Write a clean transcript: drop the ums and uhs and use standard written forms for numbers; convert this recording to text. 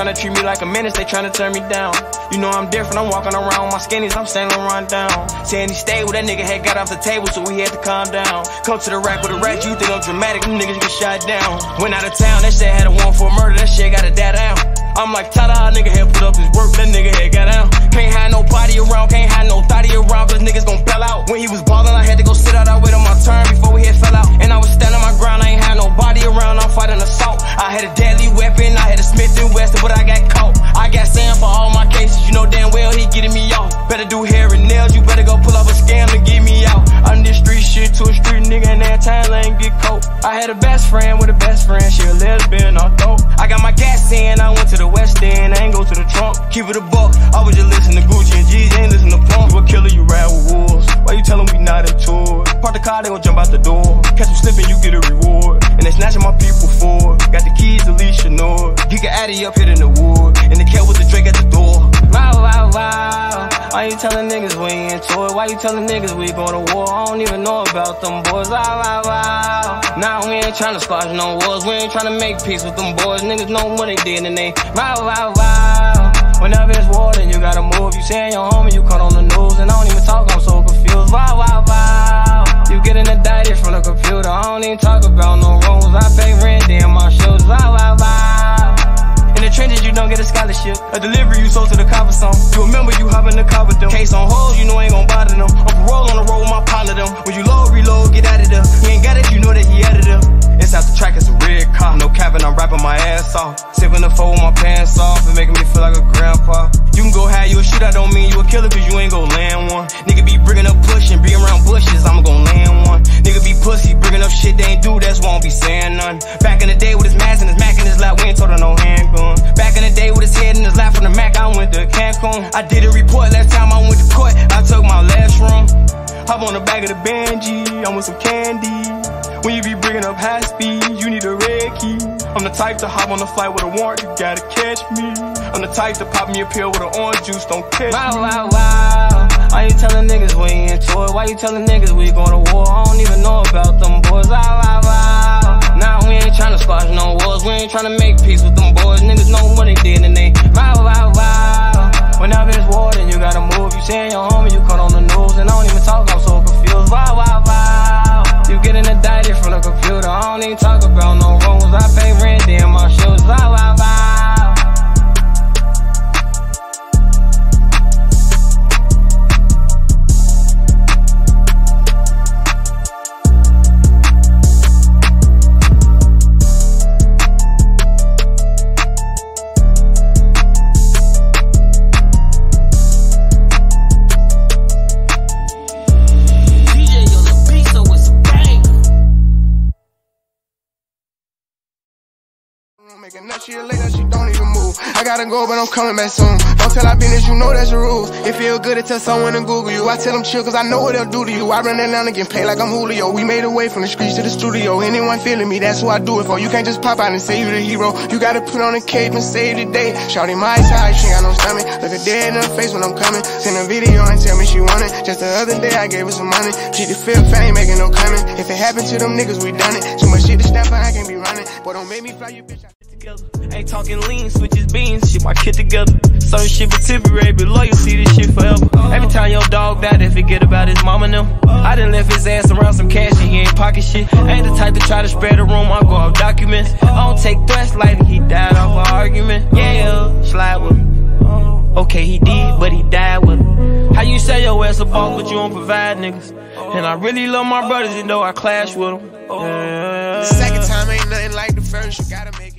tryna treat me like a menace, they tryna turn me down. You know I'm different, I'm walking around with my skinnies, I'm Saint Laurent down. Saying he stayed with that nigga, had got off the table, so he had to calm down. Come to the rack with a rat, you think I'm dramatic, them niggas get shot down. Went out of town, that shit had a warrant for murder, that shit gotta die down. I'm like, ta-da, nigga had put up his work, that nigga had got out. Can't hide no body around, can't hide no thotty around, cause niggas gon' bail out. When he was ballin', I had to go sit out, I waited on my turn before we had fell out. And I was standing my ground, I ain't had nobody around, I'm fighting assault. I had a deadly weapon, I had a Smith and Weston, but I got caught. I got Sam for all my cases, you know damn well he getting me off. Better do hair and nails, you better go pull up a scam to get me out. I'm this street shit to a street nigga, and that time I ain't get caught. I had a best friend with a best friend, she a lesbian, I thought. I got my gas in, I went to the Westin, I ain't go to the Trump. Keep it a buck, I was just listening to Gucci and G's, ain't listen to Plum. You a killer, you ride with wolves, why you tellin' we not in tour? Park the car, they gon' jump out the door, catch them slippin', you get a reward. And they snatchin' my people for, got the keys, Alicia, know. Geek a Addy up here in the wood, and the cat with the Drac at the door. Wow, wow, wow, why you tellin' niggas we ain't into it? Why you tellin' niggas we goin' to war? I don't even know about them boys, wow, wow, wow. Nah, we ain't tryna squash no wars, we ain't tryna make peace with them boys. Niggas know what they did and they wow, wow, wow. Whenever it's war, then you gotta move. You saying your homie, you caught on the news, and I don't even talk, I'm so confused. Wow, wow, wow. You getting indicted from the computer, I don't even talk about no rules. I pay rent, damn my shoulders, wow, wow, wow. In the trenches, you don't get a scholarship, a delivery you sold to the copper song. You remember you hopping the car with them, case on hold, you know ain't gon' bother them. On parole, on the road with my pile of them. When you load, reload, get out of there. He ain't got it, you know that he added up. Inside the track, it's a red car, no cap, and I'm rapping my ass off. Sipping the fold with my pants off, and making me feel like a grandpa. You can go high, you a shootout, don't mean you a killer, cause you ain't gon' land one. Nigga be bringing up push and be around bushes, I'm gon' land one. Nigga be pussy, bringing up shit they ain't do, that's why I don't be saying none. Back in the day with his mask and his Mac in his lap, we ain't told her no handgun. Back in the day with his head in his lap from the Mac, I went to Cancun. I did a report last time I went to court, I took my last room. Hop on the back of the Benji, I'm with some candy. When you be bringing up high speed, you need a red key. I'm the type to hop on the flight with a warrant, you gotta catch me. I'm the type to pop me a pill with an orange juice, don't catch me. Wow, wow, wow. Why you telling niggas we ain't into it? Why you telling niggas we going to war? I don't even know about them boys, wow, wow, wow. Nah, we ain't tryna squash no wars, we ain't tryna make peace with them boys. Niggas know what they did and they wow, wow, wow. Whenever it's war, then you gotta move. You saying your homie, you caught on the news, and I don't even talk, I'm so confused, wow, wow, wow. You getting indicted from the computer, I don't even talk about no rules. I pay rent, damn my shoes, wow, wow, wow. And now she a later, she don't even move. I gotta go, but I'm coming back soon. Don't tell our business, you know that's your rules. It feel good to tell someone to Google you. I tell them chill, cause I know what they'll do to you. I run that down and get paid like I'm Julio. We made a way from the streets to the studio. Anyone feeling me, that's who I do it for. You can't just pop out and say you the hero. You gotta put on a cape and save the day. Shawty my side, she ain't got no stomach. Look her dead in her face when I'm coming. Send a video and tell me she want it. Just the other day I gave her some money. She the feel ain't making no comment. If it happened to them niggas, we done it. Too much shit to step on, I can't be running. Boy, don't make me fly, you bitch. Ain't talking lean, switches beans, shit my kid together. Certain shit be temporary, but loyalty, this shit forever. Every time your dog died, they forget about his mama and them. I done left his ass around some cash and he ain't pocket shit. Ain't the type to try to spread the room, I go off documents. I don't take threats lightly, he died off an argument. Yeah, slide with me. Okay, he did, but he died with me. How you say your ass a boss, but you don't provide niggas? And I really love my brothers, even though I clash with them. Yeah. The second time ain't nothing like the first, you gotta make